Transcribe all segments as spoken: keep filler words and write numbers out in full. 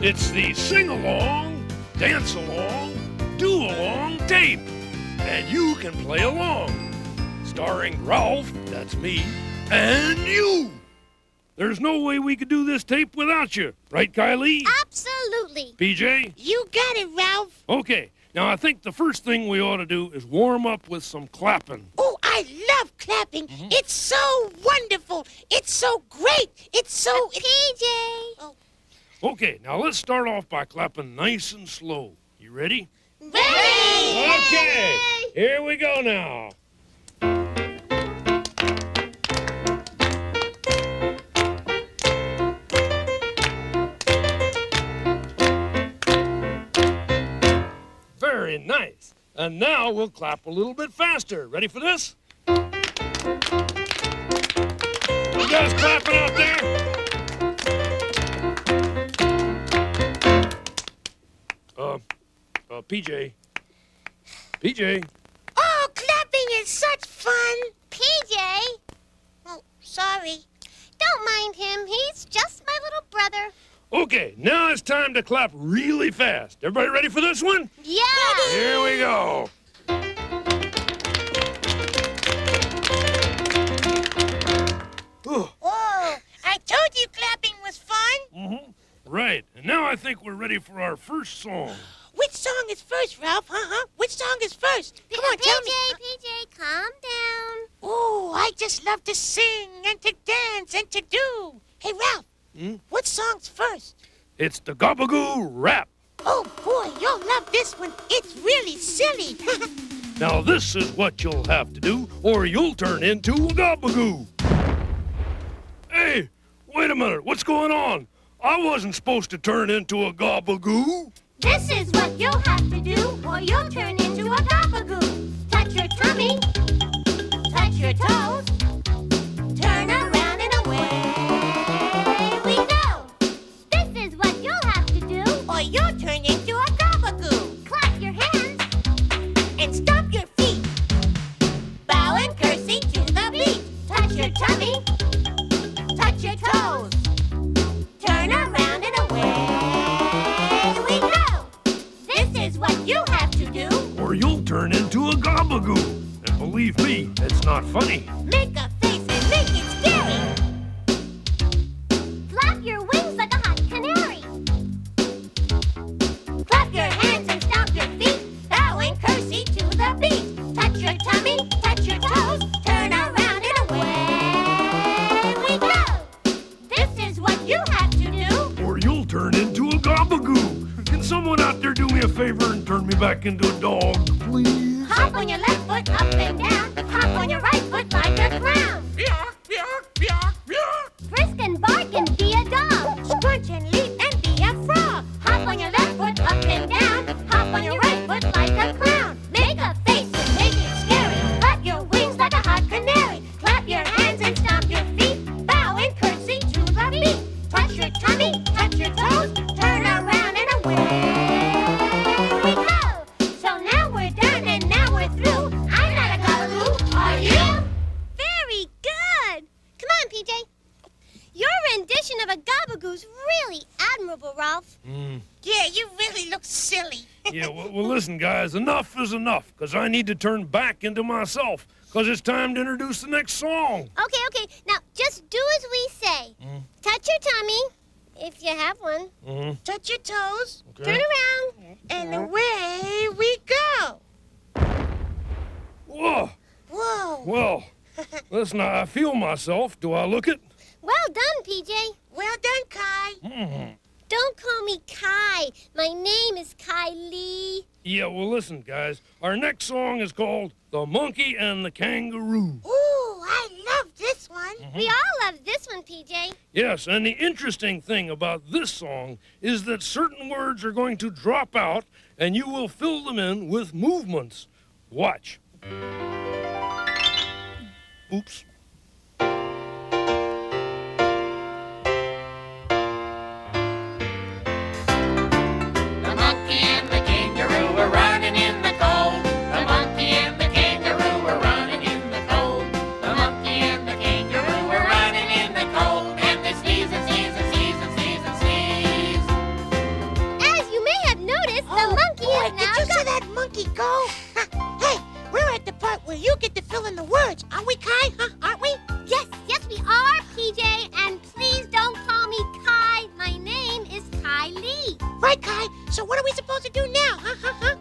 It's the sing-along, dance-along, do-along tape, and you can play along, starring Rowlf, that's me, and you. There's no way we could do this tape without you, right, Kylie? Absolutely. P J? You got it, Rowlf. Okay, now I think the first thing we ought to do is warm up with some clapping. Oh, I love clapping. Mm-hmm. It's so wonderful. It's so great. It's so... Uh, P J! Oh. Okay, now let's start off by clapping nice and slow. You ready? Ready! Okay, here we go now. Very nice. And now we'll clap a little bit faster. Ready for this? You guys clapping out there? Uh, P J. P J. Oh, clapping is such fun. P J? Oh, sorry. Don't mind him. He's just my little brother. Okay, now it's time to clap really fast. Everybody ready for this one? Yeah. Ready. Here we go. Ooh. Oh, I told you clapping was fun. Mm-hmm. Right, and now I think we're ready for our first song. Which song is first, Rowlf? Uh-huh. Which song is first? Come on, tell me. P J, P J, calm down. Oh, I just love to sing and to dance and to do. Hey, Rowlf, hmm? What song's first? It's the Gobagoo Rap. Oh, boy, you'll love this one. It's really silly. Now, this is what you'll have to do, or you'll turn into a Gobagoo. Hey, wait a minute. What's going on? I wasn't supposed to turn into a Gobagoo. This is what you'll have to do, or you'll turn into a gabagoo. Touch your tummy, touch your toes, turn around and away we go. This is what you'll have to do, or you'll turn into a gabagoo. Clap your hands and stomp your feet. Bow and curtsy to the beat. Touch your tummy, touch your toes, turn around and away. What you have to do, or you'll turn into a gabagoo. And believe me, it's not funny. Make a face and make it scary. Flap your wings like a hot canary. Clap your hands and stomp your feet. Bow and curtsy to the beat. Touch your tummy, touch your toes, turn around and away we go. This is what you have to do, or you'll turn into a gabagoo. Someone out there do me a favor and turn me back into a dog, please. Hop on your left foot up and down. Hop on your right foot like a clown. Yuck, yuck, yuck, yuck. Frisk and bark and be a dog. Scrunch and leap and be a frog. Hop on your left foot up and down. Hop on your right foot like a clown. Make a face and make it scary. Clap your wings like a hot canary. Clap your hands and stomp your feet. Bow and curtsy to the beat. Touch your tummy, touch your toes, turn around. Way we go. So now we're done and now we're through. I'm not a gabagoo, are you? Very good. Come on, P J. Your rendition of a gabagoo's really admirable, Rowlf. Mm. Yeah, you really look silly. Yeah, well, well, listen, guys, enough is enough, because I need to turn back into myself, because it's time to introduce the next song. Okay, okay. Now, just do as we say. Mm. Touch your tummy. If you have one. Mm-hmm. Touch your toes, okay. Turn around, and away we go. Whoa. Whoa. Well, listen, I feel myself. Do I look it? Well done, P J. Well done, Kai. Mm-hmm. Don't call me Kai. My name is Kai Lee. Yeah, well, listen, guys. Our next song is called The Monkey and the Kangaroo. Ooh, I love this one. Mm-hmm. We all love this one, P J. Yes, and the interesting thing about this song is that certain words are going to drop out, and you will fill them in with movements. Watch. Oops. monkey go? Huh. Hey, we're at the part where you get to fill in the words, aren't we, Kai? Huh? Aren't we? Yes, yes, we are, P J. And please don't call me Kai. My name is Kai Lee. Right, Kai. So what are we supposed to do now? Huh? Huh? Huh?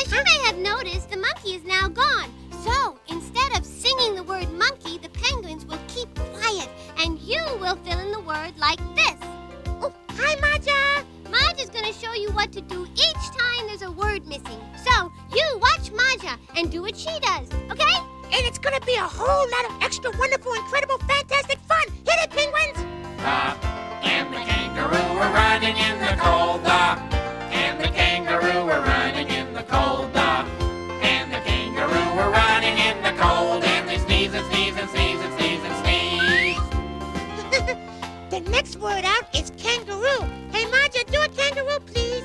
As you may have noticed, the monkey is now gone. So instead of singing the word monkey, the penguins will keep quiet, and you will fill in the word like this. Oh, hi, Maja. Maja's gonna show you what to do each time there's a word missing. So you watch Maja and do what she does, okay? And it's gonna be a whole lot of extra wonderful, incredible, fantastic fun. Hit it, penguins! The and the kangaroo are running in the cold. The and the kangaroo are running in the cold. The and the kangaroo are running in the cold. And they sneeze and sneeze and sneeze and sneeze and sneeze. The next word out is kangaroo. Hey, Maja, do a kangaroo, please.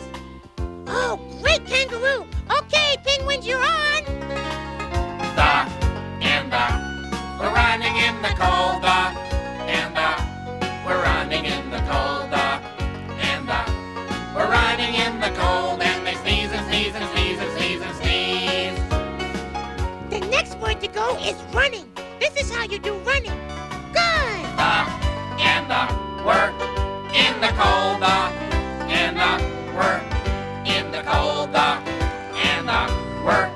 Oh, great kangaroo. Okay, penguins, you're on. The and the, we're running in the cold. The and the, we're running in the cold. The and the, we're running in the cold. And they sneeze and sneeze and sneeze and sneeze and sneeze. The next word to go is running. This is how you do running. Good. The and the, we're in the cold, the and the we're in the cold, the and the we're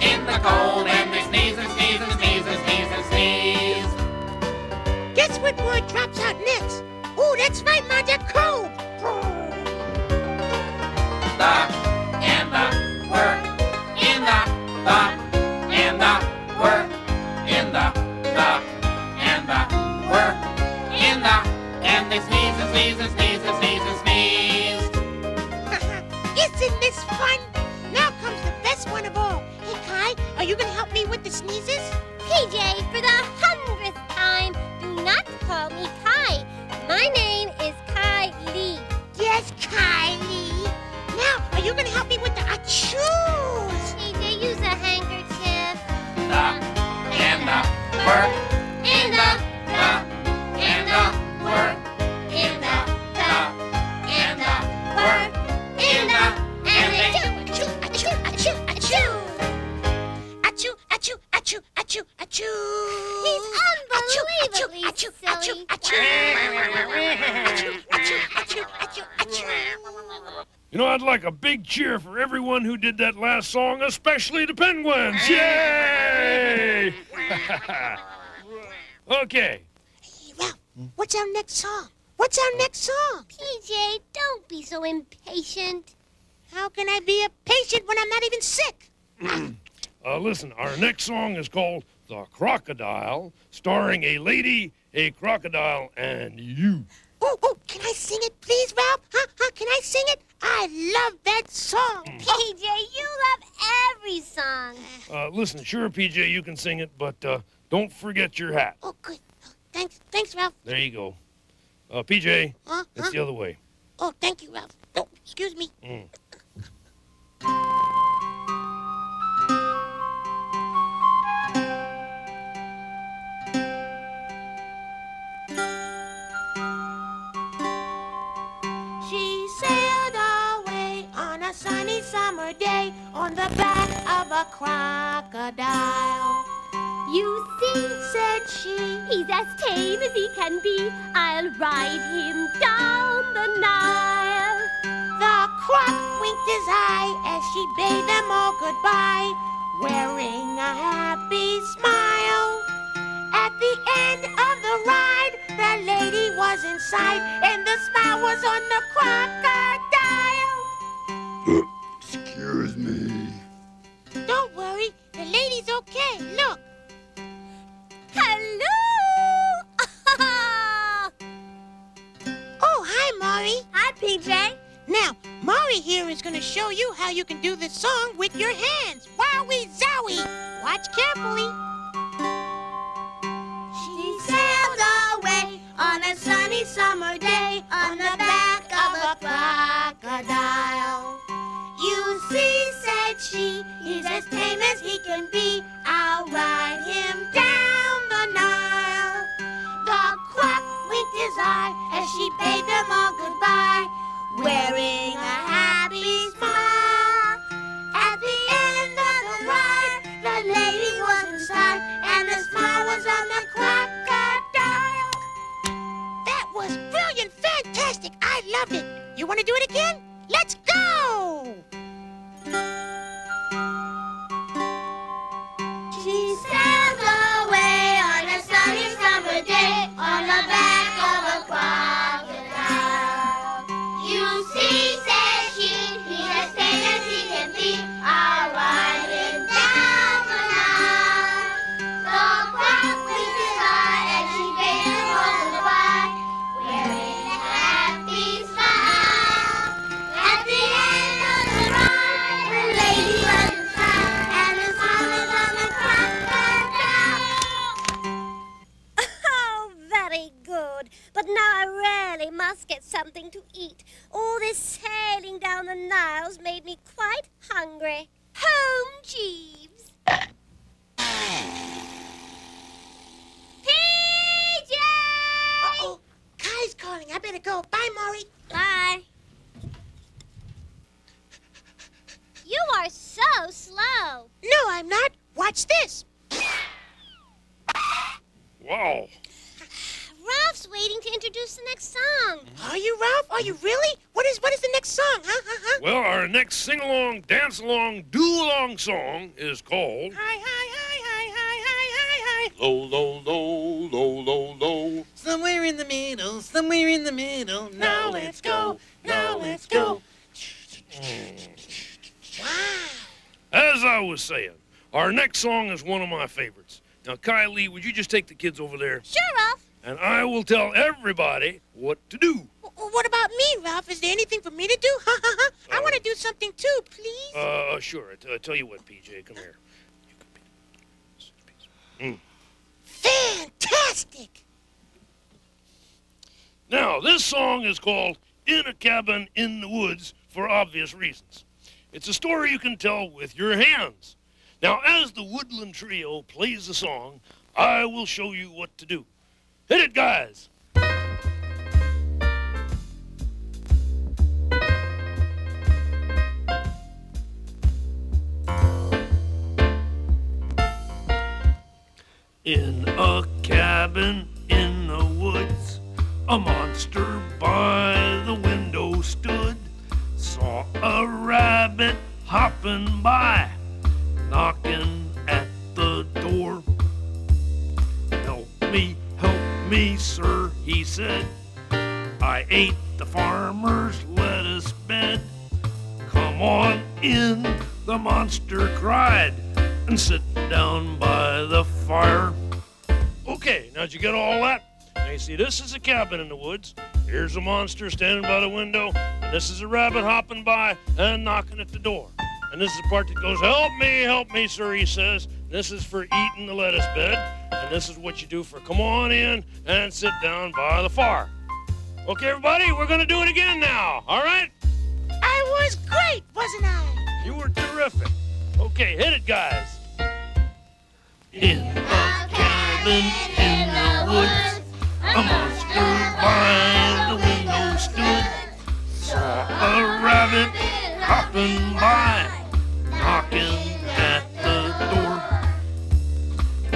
in the cold, and they sneeze and sneeze and sneeze and sneeze and sneeze. Guess what word drops out next? Oh, that's right, Maja, cold. The and the we're in the the and the we're in the the and the we're in the, and they sneeze. Sneeze and sneeze and sneeze and sneeze. Isn't this fun? Now comes the best one of all. Hey, Kai, are you going to help me with the sneezes? P J, for the hundredth time, do not call me Kai. My name is Kai Lee. Yes, Kylie. Now, are you going to help me with the achoos? P J, use a handkerchief. The and the work. And the the and the work. In the, the, and the, work, in the, and they do, achoo, achoo, achoo, achoo, achoo, achoo, achoo, achoo. He's unbelievably achoo, silly. Achoo, achoo, achoo, achoo, achoo. You know, I'd like a big cheer for everyone who did that last song, especially the penguins. Yay! Okay. Hey, well, what's our next song? What's our next song? P J, don't be so impatient. How can I be impatient when I'm not even sick? uh, listen, our next song is called The Crocodile, starring a lady, a crocodile, and you. Oh, oh, can I sing it, please, Ralph? Huh, huh, can I sing it? I love that song. Mm. P J, you love every song. Uh, listen, sure, P J, you can sing it, but uh, don't forget your hat. Oh, good. Oh, thanks, thanks, Ralph. There you go. Uh, P J, huh? It's huh? The other way. Oh, thank you, Ralph. Oh, excuse me. Mm. She sailed away on a sunny summer day on the back of a crocodile. You see, said she, he's as tame as he can be. I'll ride him down the Nile. The croc winked his eye as she bade them all goodbye, wearing a happy smile. At the end of the ride, the lady was inside, and the smile was on the crocodile. Excuse me. Don't worry, the lady's okay, look. Hello! Oh, hi, Maury. Hi, P J. Now, Maury here is going to show you how you can do this song with your hands. Wowie zowie! Watch carefully. She sailed away on a sunny summer day on the back of a crocodile. You see, said she, he's as tame as he can be. I'll ride him down the Nile. The croc winked his eye as she bade them all goodbye, wearing a happy smile. At the end fantastic. I loved it. You want to do it again? Let's go! She sailed away on a sunny summer day on the back of a crocodile. You see, said she, he's as tame as he can be. I'll ride him down the Nile. The croc winked his eye and she bathed him all the while, wearing a happy smile. At the end of the ride, the lady was inside, and the smile was on the crocodile. Oh, very good. But now I really must get something to eat. All this sailing down the Nile's made me quite hungry. Home, Jeeves. P J! Uh-oh. Kai's calling. I better go. Bye, Maury. Bye. You are so slow. No, I'm not. Watch this. Wow. Ralph's waiting to introduce the next song. Are you, Ralph? Are you really? What is what is the next song, huh? huh, huh? Well, our next sing-along, dance-along, do-along song is called... Hi, hi, hi, hi, hi, hi, hi, hi. Low, low, low, low, low, low. Somewhere in the middle, somewhere in the middle. Now let's go, now let's go. Wow. As I was saying, our next song is one of my favorites. Now, Kylie, would you just take the kids over there? Sure, Ralph. And I will tell everybody what to do. W what about me, Ralph? Is there anything for me to do? Ha ha ha! I want to do something too, please. Uh, sure. I, t I tell you what, P J, come here. You can be this piece. Mm. Fantastic! Now, this song is called "In a Cabin in the Woods" for obvious reasons. It's a story you can tell with your hands. Now, as the Woodland Trio plays the song, I will show you what to do. Hit it, guys! In a cabin in the woods, a monster by the window stood. Saw a rabbit hopping by, knocking at the door. Help me, help me, sir, he said. I ate the farmer's lettuce bed. Come on in, the monster cried, and sit down by the fire. Okay, now did you get all that? Now you see, this is a cabin in the woods. Here's a monster standing by the window. And this is a rabbit hopping by and knocking at the door. And this is the part that goes, help me, help me, sir, he says. This is for eating the lettuce bed. And this is what you do for come on in and sit down by the fire. Okay, everybody, we're going to do it again now, all right? I was great, wasn't I? You were terrific. Okay, hit it, guys. In a cabin in the woods, a monster by the window stood. Saw a rabbit hopping by, knocking at the door.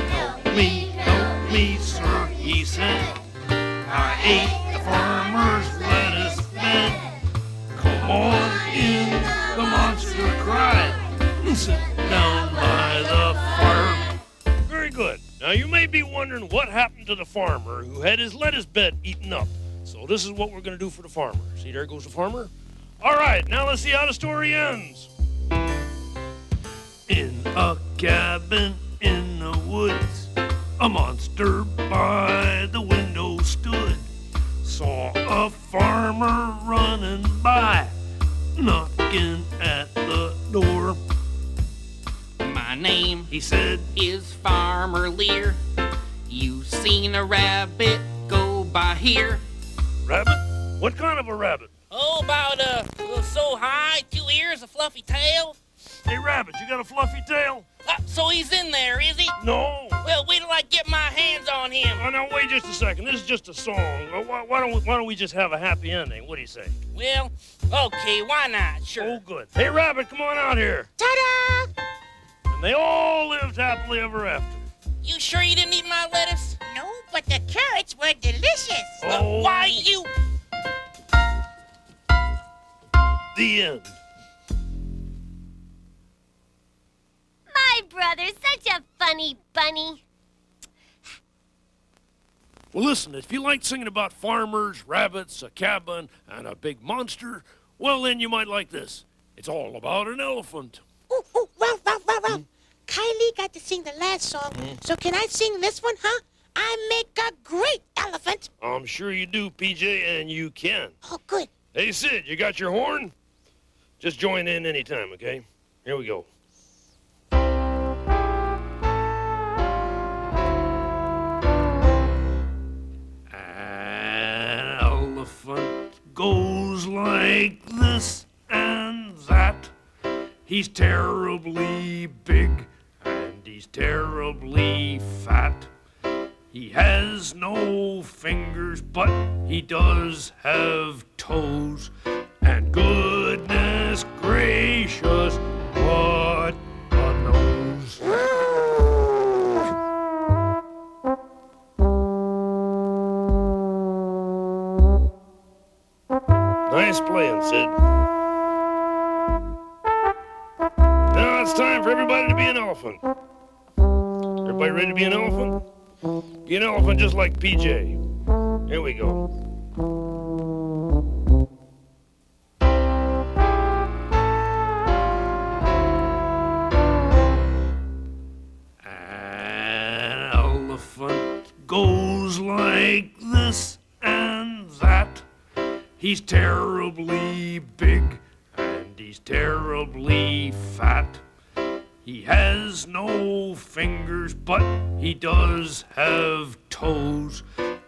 Help me, help me, sir, he said. I ate the farmer's lettuce bed. Come on in, the monster cried, and sit down by the fire. Very good. Now, you may be wondering what happened to the farmer who had his lettuce bed eaten up. So this is what we're going to do for the farmer. See, there goes the farmer. All right, now let's see how the story ends. In a cabin in the woods, a monster by the window stood. Saw a farmer running by, knocking at the door. My name, he said, is Farmer Lear. You've seen a rabbit go by here. Rabbit? What kind of a rabbit? Oh, about uh, so high, two ears, a fluffy tail. Hey, Rabbit, you got a fluffy tail? Uh, so he's in there, is he? No. Well, wait till I get my hands on him. Oh, now, wait just a second. This is just a song. Why, why, don't we, why don't we just have a happy ending? What do you say? Well, okay, why not? Sure. Oh, good. Hey, Rabbit, come on out here. Ta-da! And they all lived happily ever after. You sure you didn't eat my lettuce? No, but the carrots were delicious. Oh. Uh, why, you... The end. My brother's such a funny bunny. Well, listen, if you like singing about farmers, rabbits, a cabin, and a big monster, well, then you might like this. It's all about an elephant. Ooh, ooh, Rowlf, Rowlf, Rowlf, Rowlf. Mm. Kylie got to sing the last song, mm. so can I sing this one, huh? I make a great elephant. I'm sure you do, P J, and you can. Oh, good. Hey, Sid, you got your horn? Just join in anytime, okay? Here we go. Goes like this and that. He's terribly big and he's terribly fat. He has no fingers, but he does have toes. And goodness gracious, what a nose! Nice playing, Sid. Now it's time for everybody to be an elephant. Everybody ready to be an elephant? Be an elephant just like P J. Here we go. An elephant goes like this and that. He's terribly big and he's terribly fat. He has no fingers, but he does have toes.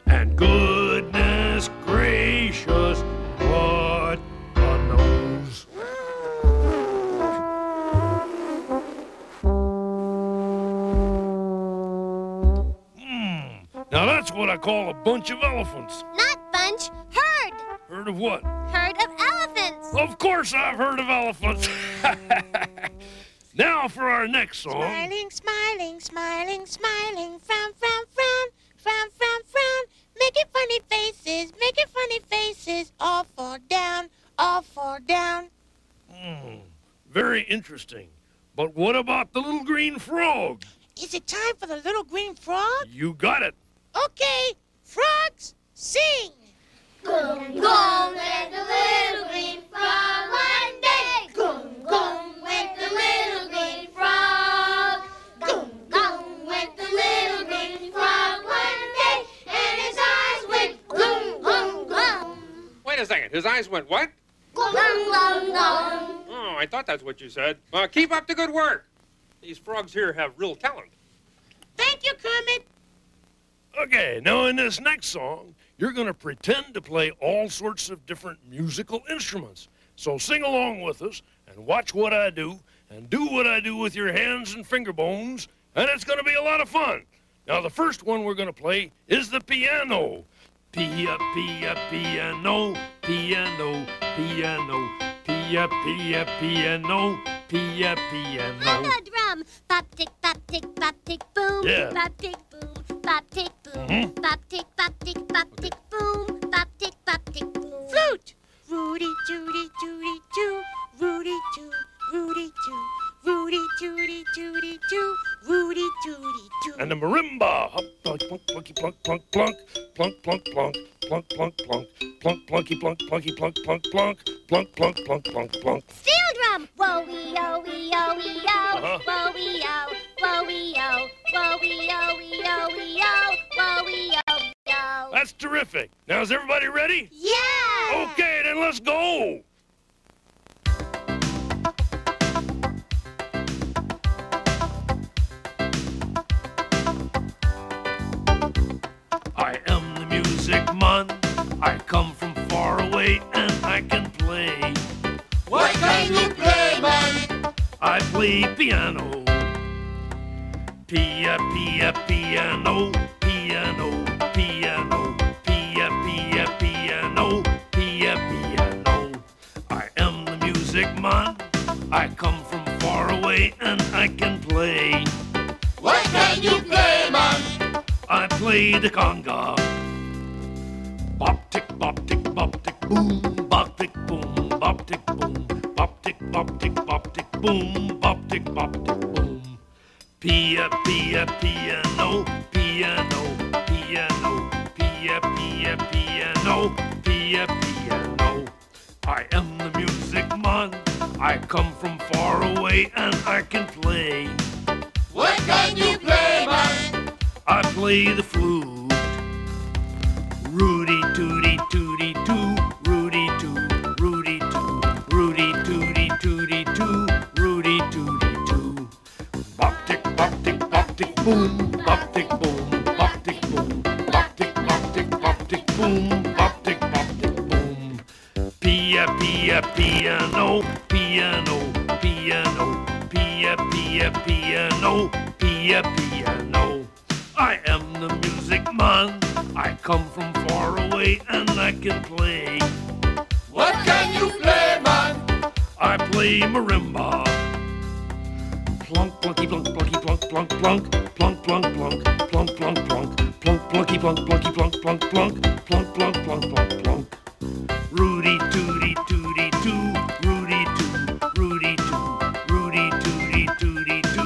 And goodness gracious, what a nose! Mmm, now that's what I call a bunch of elephants. Not bunch, herd. Heard of what? Heard of elephants. Of course I've heard of elephants. Now for our next song. Smiling, smiling, smiling, smiling. Frown, frown, frown. Frown, frown, frown. Making funny faces, making funny faces. All fall down, all fall down. Mm, very interesting. But what about the little green frog? Is it time for the little green frog? You got it. Okay, frogs, sing. Gum, gum, went the little green frog one day. Gum, gum, went the little green frog. Gum, gum, went the little green frog one day. And his eyes went glum, glum, glum. Wait a second, his eyes went what? Glum, glum, glum. Oh, I thought that's what you said. Well, keep up the good work. These frogs here have real talent. Thank you, Kermit. Okay, now in this next song, you're going to pretend to play all sorts of different musical instruments. So sing along with us and watch what I do and do what I do with your hands and finger bones, and it's going to be a lot of fun. Now, the first one we're going to play is the piano. Pia, pia, piano, piano, piano, pia, pia, piano, pia, piano. I'm a drum. Bop, tick, bop, tick, bop, tick, boom, yeah. Bop, tick, boom. Bop, tick, boom, mm-hmm. Bop, tick, bop, tick, bop, tick, boom, bop, tick, bop, tick, boom. Flute! Rudy, Judy, Judy, Jew, Rudy, Jew, Rudy, Jew, Rudy, Judy, Judy, Jew, Rudy, Judy, Jew. And the marimba! Hop, plunk, plunk, plunky, plunk, plunk, plunk, plunk, plunk, plunk, plunk, plunk, plunk, plunk, plunky, plunk, plunky, plunk, plunk, plunk, plunk, plunk, plunk, plunk, plunk. Steel drum! Woe-wee-o-wee-o-wee-o, woe-wee-o, woe-wee-o. That's terrific. Now, is everybody ready? Yeah! Okay, then let's go! I am the music man. I come from far away and I can play. What can you play, man? I play piano. Pia, pia, piano, piano, piano, pia, pia, piano, pia, piano. I am the music man. I come from far away and I can play. What can you play, man? I play the conga. Bop, tick, bop, tick, bop, tick, boom, bop, tick, boom, bop, tick, boom. bop tick bop tick boom, bop tick bop tick boom. Pia pia piano, piano, piano, pia pia piano, pia piano. I am the music man. I come from far away and I can play. What can you play, man? I play the flute. Rudy tooty tooty too, Rudy too, Rudy too, Rudy tooty tooty too, Rudy tooty too. Bop tick bop tick bop tick boom, bop tick boom, bop tick boom, bop tick bop tick bop tick boom, bop tick bop tick boom. Pia pia piano, piano, piano, pia pia piano, pia piano. I am the music man. I come from far away and I can play. What can you play, man? I play marimba. Plunk, plunky, plunk, plunky, plunk, plunk, plunk, plunk, plunk, plunk, plunk, plunk, plunk, plunk, plunky, plunk, plunky, plunk, plunk, plunk, plunk, plunk, plunk, plunk, plunk. Rudy tooty tooty too, Rudy too, Rudy too, Rudy tooty tooty too,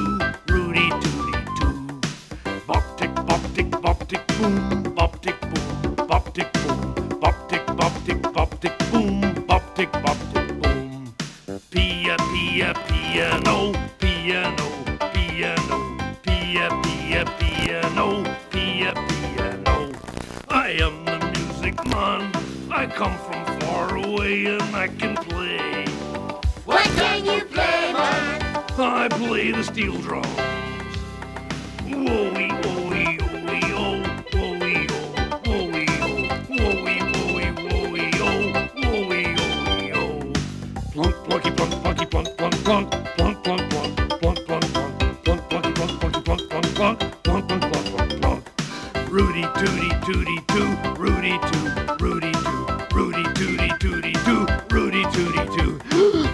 Rudy tooty too. Bop tick, bop tick, bop tick, boom. Bop-tick, boom, bop-tick, boom, bop-tick, bop-tick, bop-tick, boom, bop-tick, bop-tick, boom. Pia, pia, piano, piano, piano, pia, pia, piano, pia, piano. I am the music man. I come from far away and I can play. What can you play, man? I play the steel drums. Whoa-wee, whoa-wee, whoa-wee, oh. Plunk, plunk, plunk, plunk, plunk, plunk, plunk, plunk, plunk, plunk, plunk, plunk, plunk, plunk, plunk, plunk, plunk. Rudy tooty tooty too, Rudy too, Rudy too, Rudy tooty tooty too, Rudy tooty too.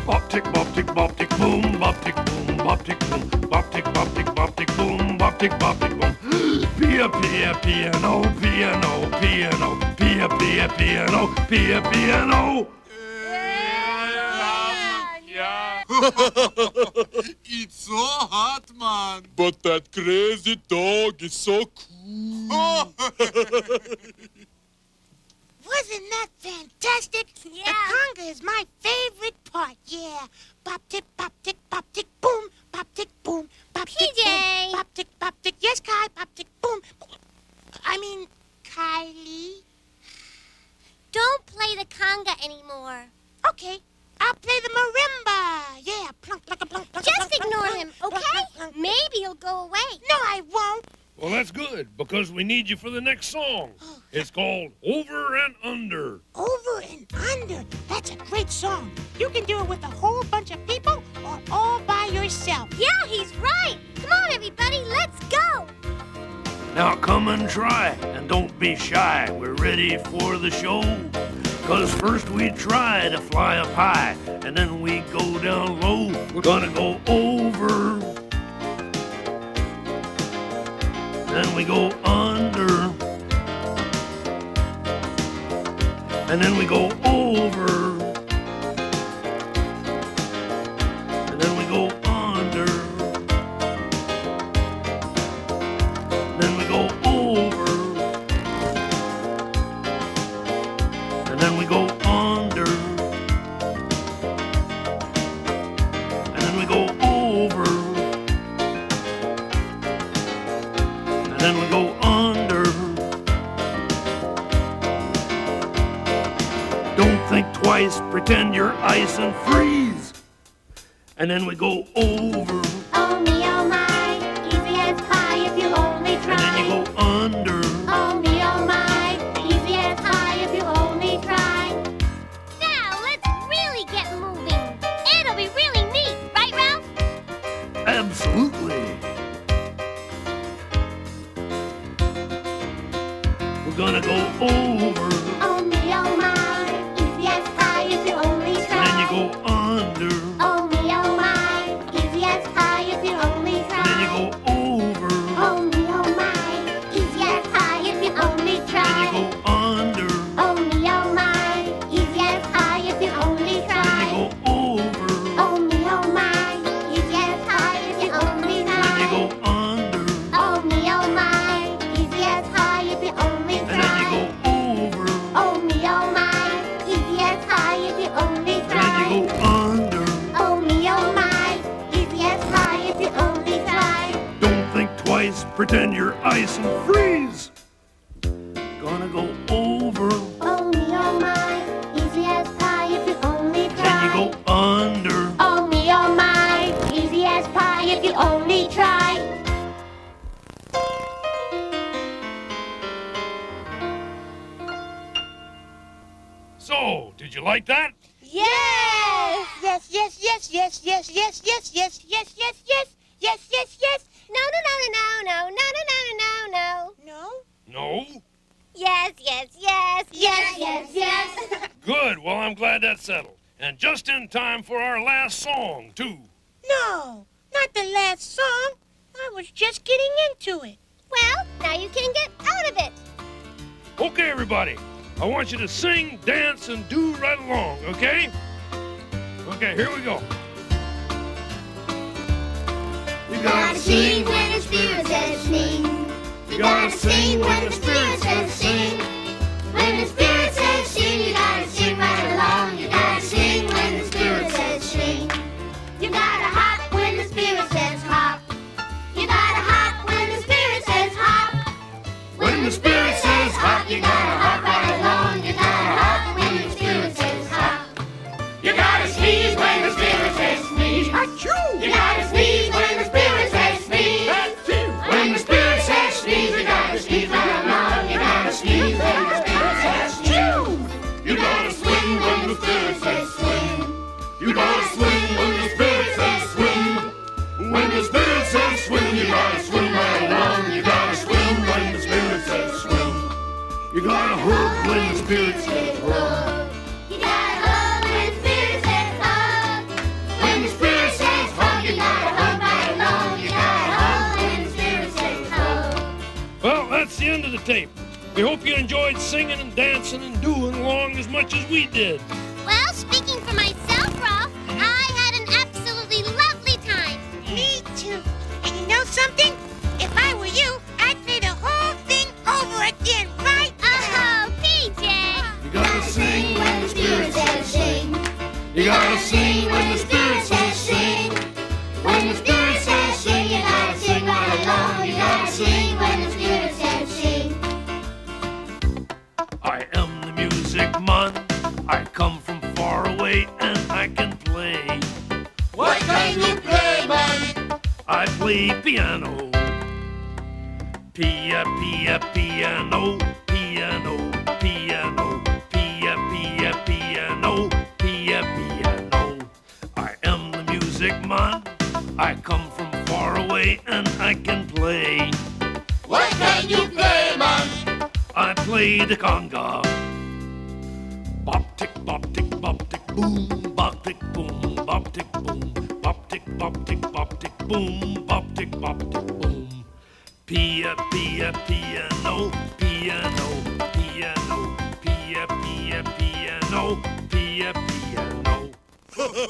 Bop tick, bop tick, bop tick, boom, bop tick, boom, bop tick, boom, bop tick, bop tick, bop tick, boom, bop tick, bop tick, boom. Pia pia piano, piano, piano, pia pia piano, pia piano. It's so hot, man. But that crazy dog is so cool. Oh. Wasn't that fantastic? Yeah. The conga is my favorite part, yeah. Bop-tick, bop-tick, bop-tick, boom. Bop-tick, boom. Bop-tick, P J. Boom. Bop-tick, bop-tick. Yes, Kai. Bop-tick, boom. I mean, Kylie. Don't play the conga anymore. Okay. I'll play the marimba. Yeah, plunk, plunk, plunk, plunk. Just ignore him, okay? Maybe he'll go away. No, I won't. Well, that's good, because we need you for the next song. It's called Over and Under. Over and Under? That's a great song. You can do it with a whole bunch of people or all by yourself. Yeah, he's right. Come on, everybody, let's go. Now come and try, and don't be shy. We're ready for the show. Cause first we try to fly up high, and then we go down low. We're gonna go over. Then we go under. And then we go over. And then we go under. Then we go over. Then we go under, and then we go over, and then we go under. Don't think twice, pretend you're ice and freeze, and then we go over. Oh me, oh my, easy as pie if you only try. And then you go under. Oh me, oh my. Absolutely. We're gonna go over. Oh me, oh my, easy as pie if you only try. And then you go under. Oh me, oh my, easy as pie if you only try. And then you go over. Oh me, oh my, easy as pie if you only try. And then you go under. Oh me, oh my, easy as pie if you only try. And then you go over. Oh ice, pretend you're ice and freeze. Gonna go over. Oh me, oh my, easy as pie if you only try. Then you go under. Oh me, oh my, easy as pie if you only try. So, did you like that? Yes! Yes, yes, yes, yes, yes, yes, yes, yes, yes, yes, yes, yes, yes, yes. No, no, no, no, no, no, no, no, no, no, no. No? Yes, yes, yes, yes, yes, yes. Good. Well, I'm glad that's settled. And just in time for our last song, too. No, not the last song. I was just getting into it. Well, now you can get out of it. Okay, everybody. I want you to sing, dance, and do right along, okay? Okay, here we go. You gotta sing when the spirit says sing. You gotta sing when the spirit says sing. When the spirit says sing, you gotta sing right along. You gotta sing when the spirit says sing. You gotta hop when the spirit says hop. You gotta hop when the spirit says hop. When the spirit says hop, you gotta hop right along. You gotta sneeze when the spirit says sneeze. When the spirit says sneeze, you gotta sneeze right along. You gotta sneeze when the spirit says chew. You gotta swing when the spirit says swing. You gotta swing when the spirit says swing. When the spirit says swing, you gotta swing right along. You gotta swing when the spirit says swing. You gotta hook when the spirit says hook. End of the tape. We hope you enjoyed singing and dancing and doing along as much as we did. Well, speaking for myself, Rowlf, I had an absolutely lovely time. Me too. And you know something? If I were you, I'd play the whole thing over again, right? Oh, P J! You gotta sing when the spirit says sing. You gotta sing when the spirit says sing. When the spirit says sing, you gotta sing right along. You gotta sing when the spirit says I am the music man. I come from far away and I can play. What can you play, man? I play piano. Pia, pia, piano, piano, piano, pia, pia, piano, pia, piano. I am the music man. I come from far away and I can play. What can you play, man? I play the conga. Bop tick, bop tick, bop tick, boom, bop tick, boom, bop tick, boom, bop tick, bop tick, bop tick, boom, bop tick, bop tick, boom. Pia, pia, piano, piano, piano, pia, pia, piano, pia, piano.